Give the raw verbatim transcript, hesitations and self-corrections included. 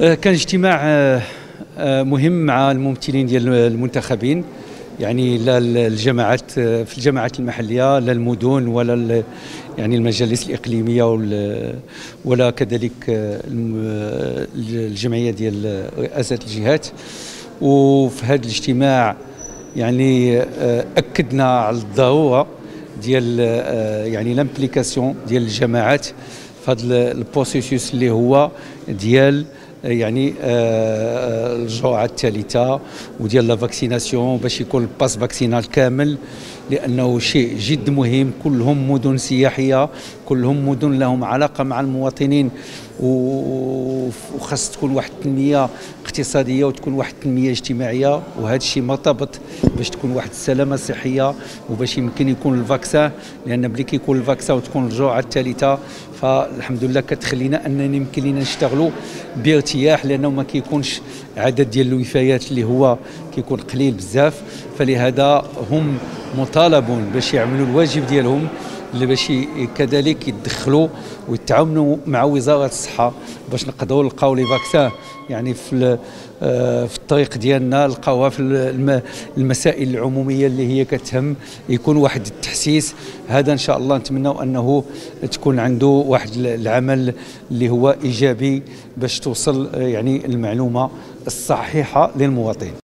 كان اجتماع مهم مع الممثلين ديال المنتخبين، يعني لا الجماعات في الجماعات المحليه لا المدن ولا يعني المجالس الاقليميه ولا كذلك الجمعيه ديال رئاسات الجهات. وفي هذا الاجتماع يعني اكدنا على الضروره ديال يعني لامبليكاسيون ديال الجماعات في هذا البروسيسوس اللي هو ديال يعني آه الجرعه الثالثه وديال لا فاكسيناسيون باش يكون الباس فاكسينال كامل، لانه شيء جد مهم. كلهم مدن سياحيه، كلهم مدن لهم علاقه مع المواطنين، وخاص تكون واحد التنميه اقتصاديه وتكون واحد التنميه اجتماعيه، وهذا الشيء مرتبط باش تكون واحد السلامه الصحيه وباش يمكن يكون الفاكسان، لان بلي كيكون الفاكسان وتكون الجرعه الثالثه فالحمد لله كتخلينا اننا يمكن لنا نشتغلوا بارتياح، لانه ما كيكونش عدد ديال الوفيات اللي هو كيكون قليل بزاف. فلهذا هم مطالبون باش يعملوا الواجب ديالهم اللي باش كذلك يتدخلوا ويتعاونوا مع وزاره الصحه باش نقدروا نلقاو لي فاكسان يعني في في الطريق ديالنا، نلقاوها في المسائل العموميه اللي هي كتهم، يكون واحد التحسيس. هذا ان شاء الله نتمنوا انه تكون عنده واحد العمل اللي هو ايجابي باش توصل يعني المعلومه الصحيحه للمواطن.